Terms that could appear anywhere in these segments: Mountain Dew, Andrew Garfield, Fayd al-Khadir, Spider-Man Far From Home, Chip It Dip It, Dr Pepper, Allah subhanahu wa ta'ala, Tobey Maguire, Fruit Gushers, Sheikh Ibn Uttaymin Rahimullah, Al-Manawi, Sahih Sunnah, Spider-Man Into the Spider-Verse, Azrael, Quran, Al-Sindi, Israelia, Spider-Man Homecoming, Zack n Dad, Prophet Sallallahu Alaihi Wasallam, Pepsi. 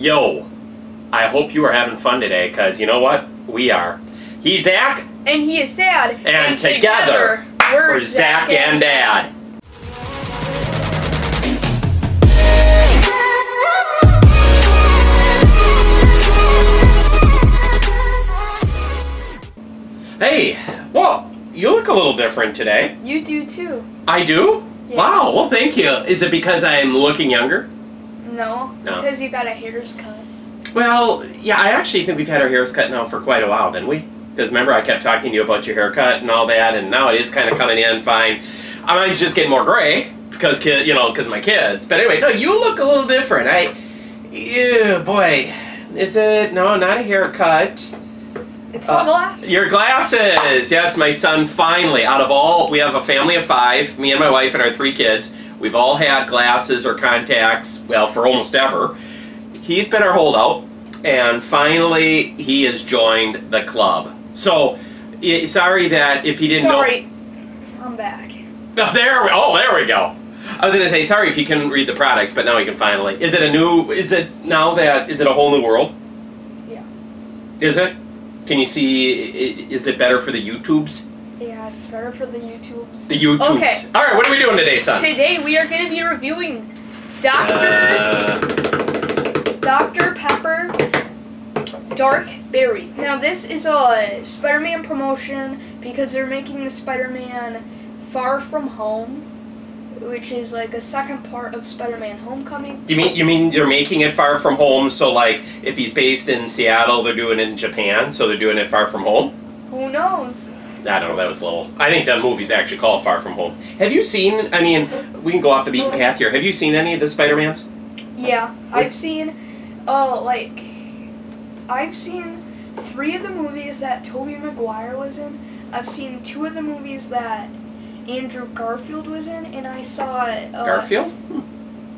Yo, I hope you are having fun today, because you know what? We are. He's Zach. And he is Dad. And together, we're Zach and Dad. Hey, well, you look a little different today. You do too. I do? Yeah. Wow, well thank you. Is it because I'm looking younger? No, because you got a haircut. Well, yeah, I actually think we've had our hairs cut now for quite a while, didn't we? Because remember I kept talking to you about your haircut and all that, and now it is kind of coming in fine. Mine's just getting more gray, because, you know, because of my kids. But anyway, no, you look a little different. Ew, boy. Is it? No, not a haircut. It's my glasses. Your glasses. Yes, my son finally. Out of all, we have a family of 5, me and my wife and our 3 kids. We've all had glasses or contacts, well, for almost ever. He's been our holdout, and finally he has joined the club. So, sorry that if he didn't know... Sorry, I'm back. Oh, there we go. I was going to say, sorry if he couldn't read the products, but now he can finally. Is it a new, is it a whole new world? Yeah. Is it? Can you see, is it better for the YouTubes? Yeah, it's better for the YouTubes. The YouTubes. Okay. Alright, what are we doing today, son? Today we are going to be reviewing Dr. Pepper Dark Berry. Now this is a Spider-Man promotion because they're making the Spider-Man Far From Home, which is like a second part of Spider-Man Homecoming. You mean they're making it Far From Home, so like if he's based in Seattle, they're doing it in Japan, so they're doing it Far From Home? Who knows? I don't know, that was a little... I think that movie's actually called Far From Home. Have you seen, I mean, we can go off the beaten path here. Have you seen any of the Spider-Mans? Yeah, I've seen, I've seen 3 of the movies that Tobey Maguire was in. I've seen 2 of the movies that Andrew Garfield was in, and I saw Garfield?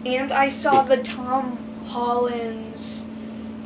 And I saw the Tom Holland's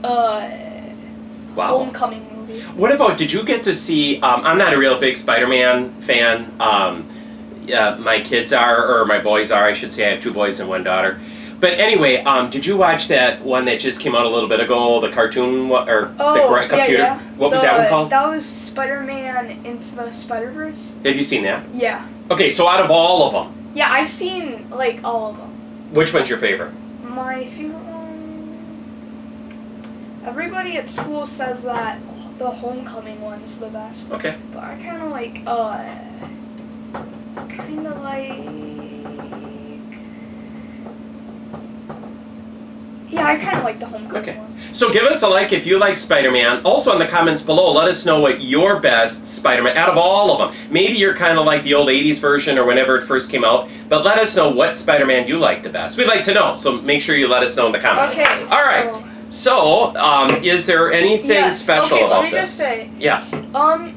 Homecoming movie. What about, did you get to see, I'm not a real big Spider-Man fan, my kids are, or my boys are, I should say, I have 2 boys and 1 daughter. But anyway, did you watch that one that just came out a little bit ago, the cartoon, or the computer? Yeah, yeah. What was that one called? That was Spider-Man Into the Spider-Verse. Have you seen that? Yeah. Okay, so out of all of them? Yeah, I've seen, like, all of them. Which one's your favorite? My favorite one... Everybody at school says that the Homecoming one's the best. Okay. But I kind of like, yeah, I kind of like the Homecoming one. So give us a like if you like Spider-Man. Also in the comments below, let us know what your best Spider-Man, out of all of them. Maybe you're kind of like the old 80s version or whenever it first came out, but let us know what Spider-Man you like the best. We'd like to know, so make sure you let us know in the comments. Okay, All right, so is there anything special about this? Let me just say. Yes.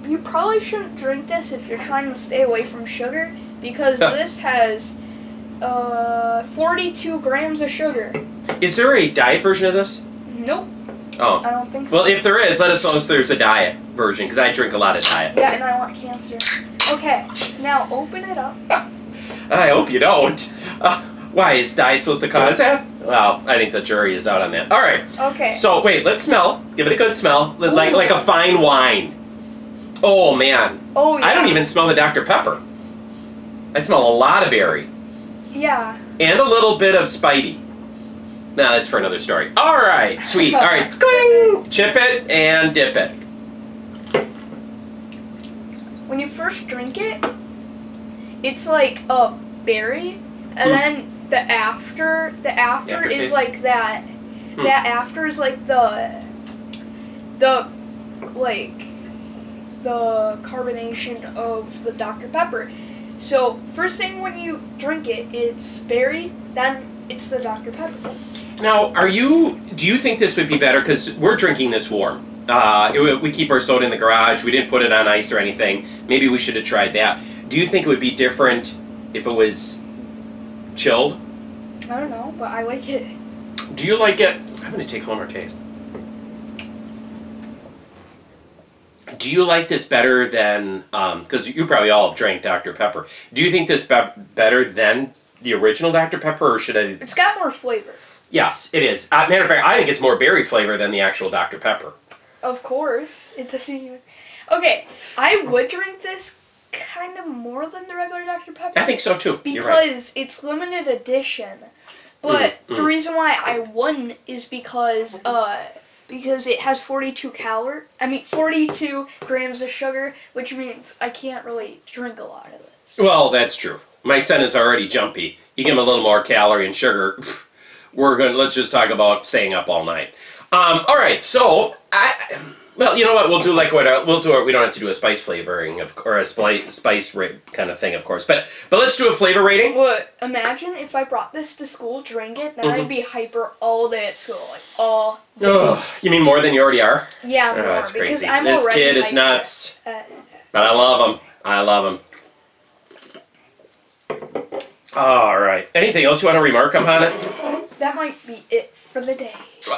You probably shouldn't drink this if you're trying to stay away from sugar, because this has 42 grams of sugar. Is there a diet version of this? Nope. Oh. I don't think so. Well, if there is, let us know if there's a diet version, because I drink a lot of diet. Yeah, and I want cancer. Okay, now open it up. I hope you don't. Why, is diet supposed to cause that? Well, I think the jury is out on that. All right. Okay. So, wait, let's smell. Give it a good smell. Like a fine wine. Oh, man. Oh, yeah. I don't even smell the Dr. Pepper. I smell a lot of berry. Yeah. And a little bit of Spidey. No, that's for another story. All right, sweet. All right, cling! Chip it and dip it. When you first drink it, it's like a berry, and then the after is like that. That after is like the carbonation of the Dr. Pepper. So first thing when you drink it, it's berry. Then it's the Dr. Pepper. Now, do you think this would be better? Because we're drinking this warm. We keep our soda in the garage. We didn't put it on ice or anything. Maybe we should have tried that. Do you think it would be different if it was chilled? I don't know, but I like it. Do you like it? I'm going to take one more taste. Do you like this better than, because you probably all have drank Dr. Pepper. Do you think this better than the original Dr. Pepper, or should I? It's got more flavor. Yes, it is. Matter of fact, I think it's more berry flavor than the actual Dr. Pepper. Of course. It doesn't even... Okay, I would drink this kind of more than the regular Dr. Pepper. I think so, too. Because it's limited edition. But the reason why I won is because it has 42 grams of sugar, which means I can't really drink a lot of this. Well, that's true. My son is already jumpy. You give him a little more calorie and sugar, let's just talk about staying up all night. All right, so well, you know what? We'll do like what we'll do. We don't have to do a spice flavoring or a spice kind of thing, of course. But let's do a flavor rating. Well, imagine if I brought this to school, drank it, then I'd be hyper all day at school, like all day. Oh, you mean more than you already are? Yeah, more. That's crazy. Because I'm this already kid is nuts. But I love him. I love him. All right. Anything else you want to remark upon it? That might be it for the day.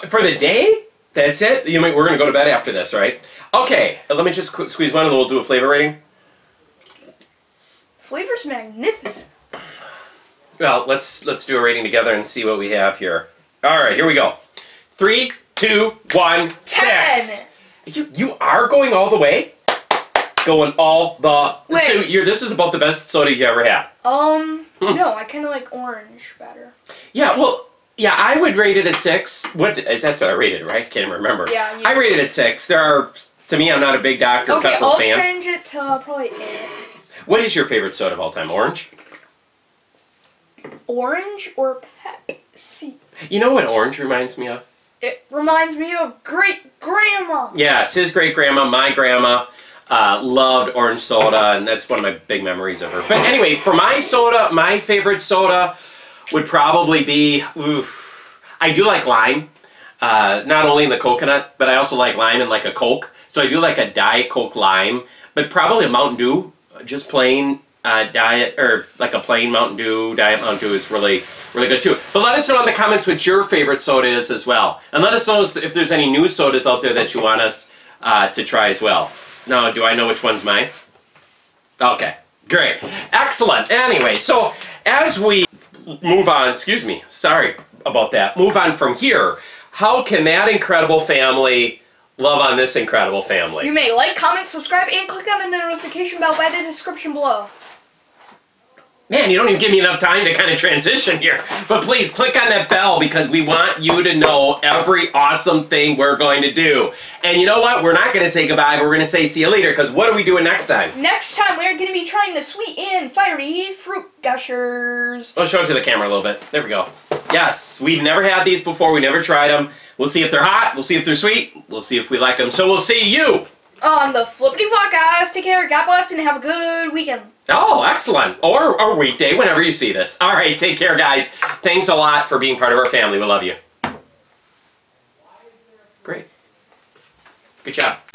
For the day? That's it? We're going to go to bed after this, right? Okay, let me just squeeze one and then we'll do a flavor rating. Flavor's magnificent. Well, let's do a rating together and see what we have here. All right, here we go. 3, 2, 1, 10. Six. You are going all the way? Going all the... Wait. So this is about the best soda you ever had. No, I kind of like orange better. Yeah, well... Yeah, I would rate it a 6. That's what I rated, right? I can't remember. Yeah, I rated it 6. To me, I'm not a big Dr. Pepper fan. Okay, I'll change it to probably 8. What is your favorite soda of all time? Orange? Orange or Pepsi? You know what orange reminds me of? It reminds me of Great Grandma. Yes, his great grandma, my grandma, loved orange soda, and that's one of my big memories of her. But anyway, for my soda, my favorite soda would probably be, I do like lime, not only in the coconut, but I also like lime in like a Coke. So I do like a Diet Coke lime, but probably a Mountain Dew, just plain diet, or like a plain Mountain Dew, Diet Mountain Dew is really, really good too. But let us know in the comments what your favorite soda is as well. And let us know if there's any new sodas out there that you want us to try as well. Now, do I know which one's mine? Okay, great, excellent. Anyway, so as we move on, excuse me, sorry about that, move on from here, how can that incredible family love on this incredible family? You may like, comment, subscribe, and click on the notification bell by the description below. Man, you don't even give me enough time to kind of transition here. But please, click on that bell because we want you to know every awesome thing we're going to do. And you know what? We're not going to say goodbye, but we're going to say see you later because what are we doing next time? Next time, we're going to be trying the sweet and fiery Fruit Gushers. I'll show it to the camera a little bit. There we go. Yes, we've never had these before. We never tried them. We'll see if they're hot. We'll see if they're sweet. We'll see if we like them. So we'll see you on the Flippity Flop, guys. Take care. God bless and have a good weekend. Oh, excellent. Or a weekday, whenever you see this. All right, take care, guys. Thanks a lot for being part of our family. We love you. Great. Good job.